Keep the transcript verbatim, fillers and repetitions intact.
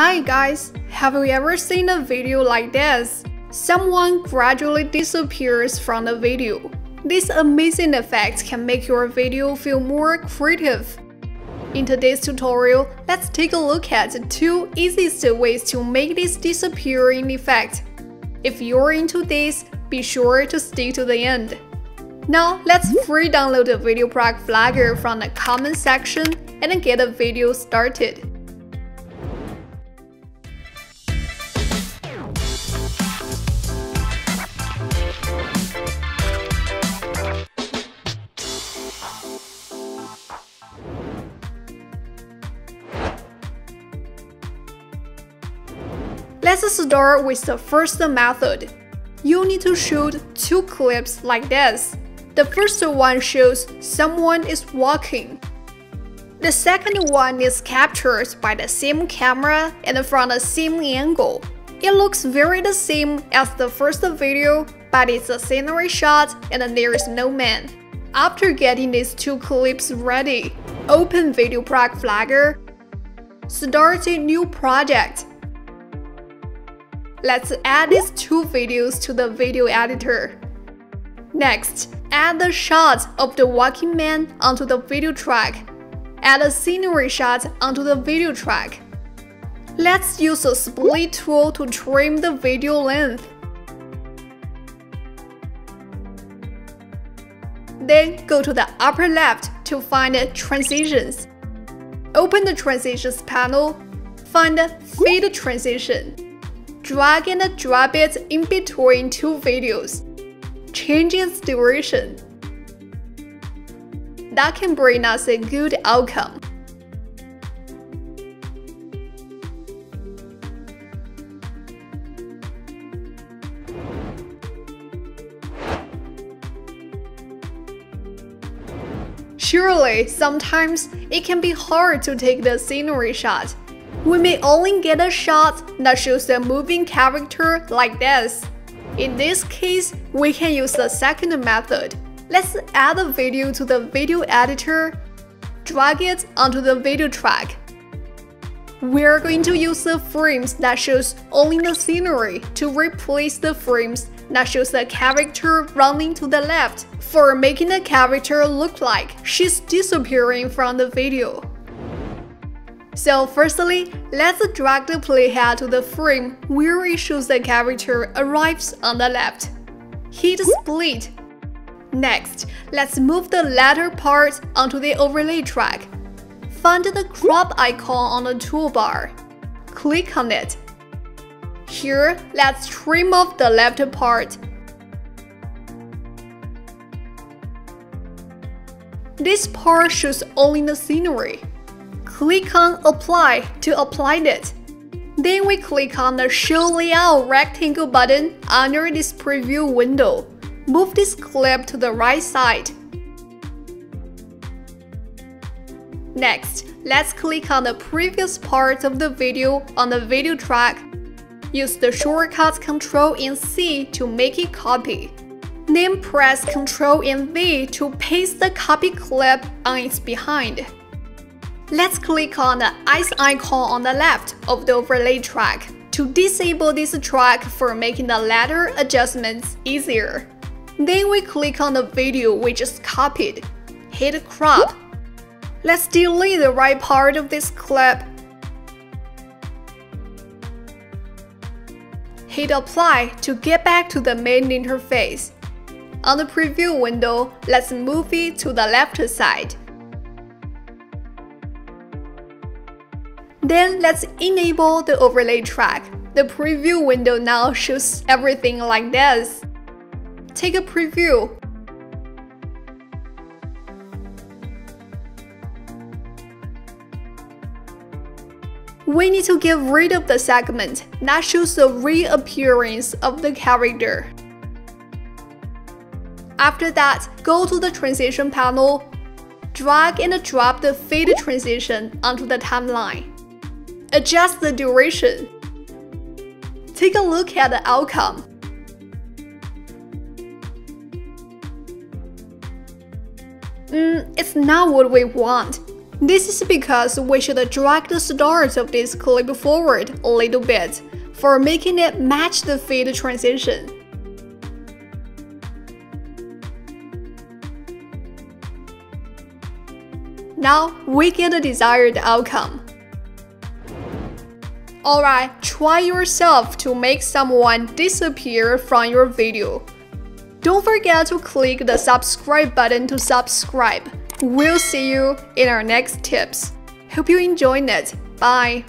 Hi guys, have you ever seen a video like this? Someone gradually disappears from the video. This amazing effect can make your video feel more creative. In today's tutorial, let's take a look at the two easiest ways to make this disappearing effect. If you're into this, be sure to stick to the end. Now, let's free download the VideoProc Vlogger from the comment section and get the video started. Let's start with the first method. You need to shoot two clips like this. The first one shows someone is walking. The second one is captured by the same camera and from the same angle. It looks very the same as the first video, but it's a scenery shot and there is no man. After getting these two clips ready, open VideoProc Vlogger, start a new project. Let's add these two videos to the video editor. Next, add the shot of the walking man onto the video track. Add a scenery shot onto the video track. Let's use a split tool to trim the video length. Then go to the upper left to find Transitions. Open the Transitions panel, find Fade Transition. Drag and drop it in between two videos. Change its duration. That can bring us a good outcome. Surely, sometimes it can be hard to take the scenery shot. We may only get a shot that shows a moving character like this. In this case, we can use the second method. Let's add a video to the video editor, drag it onto the video track. We're going to use the frames that shows only the scenery to replace the frames that shows the character running to the left for making the character look like she's disappearing from the video. So firstly, let's drag the playhead to the frame where it shows the character arrives on the left. Hit Split. Next, let's move the latter part onto the overlay track. Find the crop icon on the toolbar. Click on it. Here, let's trim off the left part. This part shows only the scenery. Click on Apply to apply it. Then we click on the Show Layout rectangle button under this preview window. Move this clip to the right side. Next, let's click on the previous part of the video on the video track. Use the shortcut control and C to make it copy. Then press control and V to paste the copy clip on its behind. Let's click on the ice icon on the left of the overlay track to disable this track for making the latter adjustments easier. Then we click on the video we just copied. Hit Crop. Let's delete the right part of this clip. Hit Apply to get back to the main interface. On the preview window, let's move it to the left side. Then let's enable the overlay track. The preview window now shows everything like this. Take a preview. We need to get rid of the segment that shows the reappearance of the character. After that, go to the transition panel, drag and drop the fade transition onto the timeline. Adjust the duration. Take a look at the outcome. Mm, it's not what we want. This is because we should drag the start of this clip forward a little bit for making it match the feed transition. Now we get the desired outcome. Alright, try yourself to make someone disappear from your video. Don't forget to click the subscribe button to subscribe. We'll see you in our next tips. Hope you enjoyed it. Bye!